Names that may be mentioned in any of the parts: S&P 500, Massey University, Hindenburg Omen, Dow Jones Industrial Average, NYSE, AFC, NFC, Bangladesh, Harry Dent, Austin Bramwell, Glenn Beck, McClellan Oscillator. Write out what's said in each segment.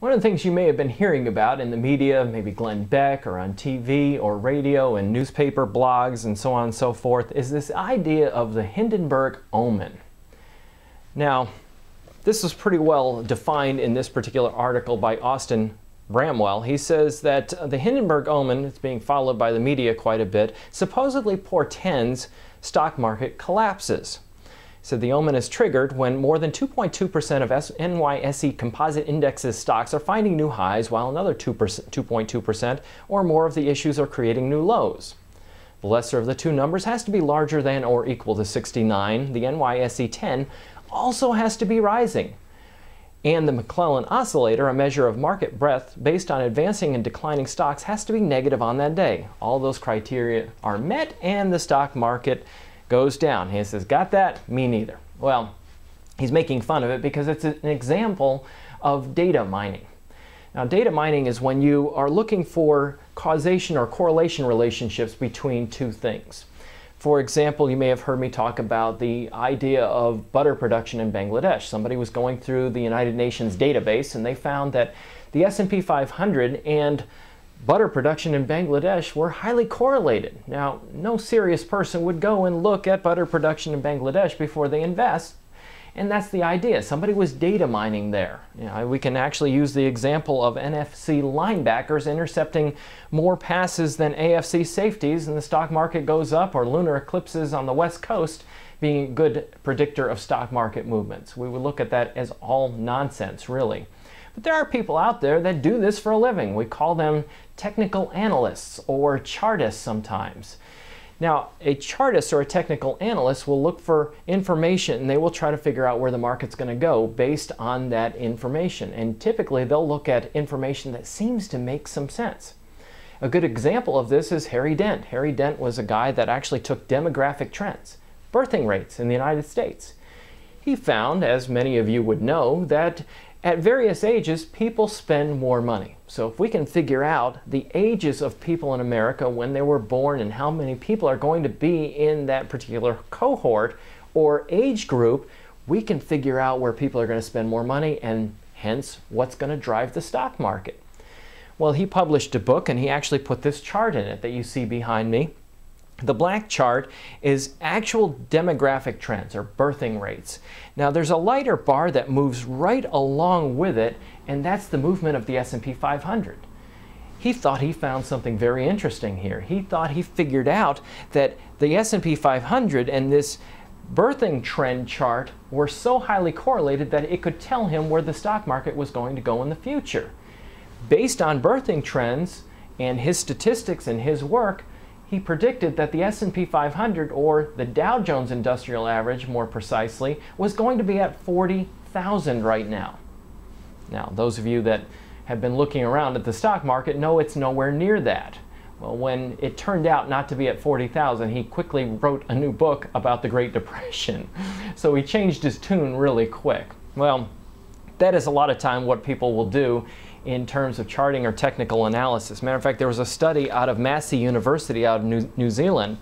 One of the things you may have been hearing about in the media, maybe Glenn Beck, or on TV or radio and newspaper blogs and so on and so forth, is this idea of the Hindenburg Omen. Now, this is pretty well defined in this particular article by Austin Bramwell. He says that the Hindenburg Omen, it's being followed by the media quite a bit, supposedly portends stock market collapses. So the omen is triggered when more than 2.2% of NYSE Composite Index's stocks are finding new highs, while another 2.2% or more of the issues are creating new lows. The lesser of the two numbers has to be larger than or equal to 69. The NYSE 10 also has to be rising. And the McClellan Oscillator, a measure of market breadth based on advancing and declining stocks, has to be negative on that day. All those criteria are met and the stock market goes down. He says, got that? Me neither. Well, he's making fun of it because it's an example of data mining. Now, data mining is when you are looking for causation or correlation relationships between two things. For example, you may have heard me talk about the idea of butter production in Bangladesh. Somebody was going through the United Nations database and they found that the S&P 500 and butter production in Bangladesh were highly correlated. Now, no serious person would go and look at butter production in Bangladesh before they invest, and that's the idea. Somebody was data mining there. You know, we can actually use the example of NFC linebackers intercepting more passes than AFC safeties, and the stock market goes up, or lunar eclipses on the West Coast being a good predictor of stock market movements. We would look at that as all nonsense, really. But there are people out there that do this for a living. We call them technical analysts or chartists sometimes. Now, a chartist or a technical analyst will look for information and they will try to figure out where the market's going to go based on that information. And typically they'll look at information that seems to make some sense. A good example of this is Harry Dent. Harry Dent was a guy that actually took demographic trends, birthing rates in the United States. He found, as many of you would know, that at various ages, people spend more money. So if we can figure out the ages of people in America when they were born and how many people are going to be in that particular cohort or age group, we can figure out where people are going to spend more money and hence what's going to drive the stock market. Well, he published a book and he actually put this chart in it that you see behind me. The black chart is actual demographic trends or birthing rates. Now there's a lighter bar that moves right along with it, and that's the movement of the S&P 500. He thought he found something very interesting here. He thought he figured out that the S&P 500 and this birthing trend chart were so highly correlated that it could tell him where the stock market was going to go in the future. Based on birthing trends and his statistics and his work, he predicted that the S&P 500, or the Dow Jones Industrial Average more precisely, was going to be at 40,000 right now. Now, those of you that have been looking around at the stock market know it's nowhere near that. Well, when it turned out not to be at 40,000, he quickly wrote a new book about the Great Depression. So he changed his tune really quick. Well, that is a lot of time what people will do in terms of charting or technical analysis. Matter of fact, there was a study out of Massey University out of New Zealand.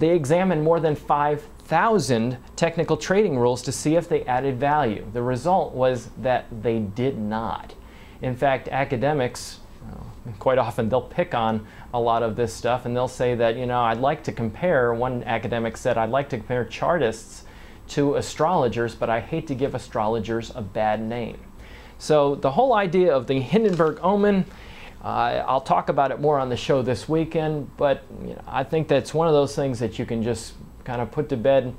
They examined more than 5,000 technical trading rules to see if they added value. The result was that they did not. In fact, academics, quite often they'll pick on a lot of this stuff and they'll say that, you know, I'd like to compare, one academic said, I'd like to compare chartists to astrologers, but I hate to give astrologers a bad name. So the whole idea of the Hindenburg Omen, I'll talk about it more on the show this weekend, but you know, I think that's one of those things that you can just kind of put to bed.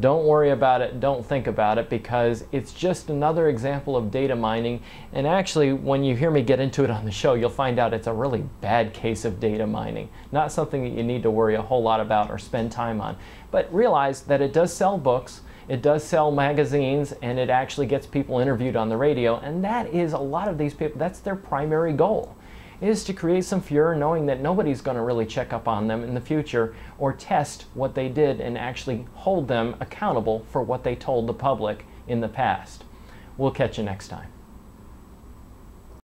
Don't worry about it, don't think about it, because it's just another example of data mining. And actually, when you hear me get into it on the show, you'll find out it's a really bad case of data mining. Not something that you need to worry a whole lot about or spend time on. But realize that it does sell books. It does sell magazines, and it actually gets people interviewed on the radio, and that is a lot of these people, that's their primary goal, is to create some furor knowing that nobody's going to really check up on them in the future or test what they did and actually hold them accountable for what they told the public in the past. We'll catch you next time.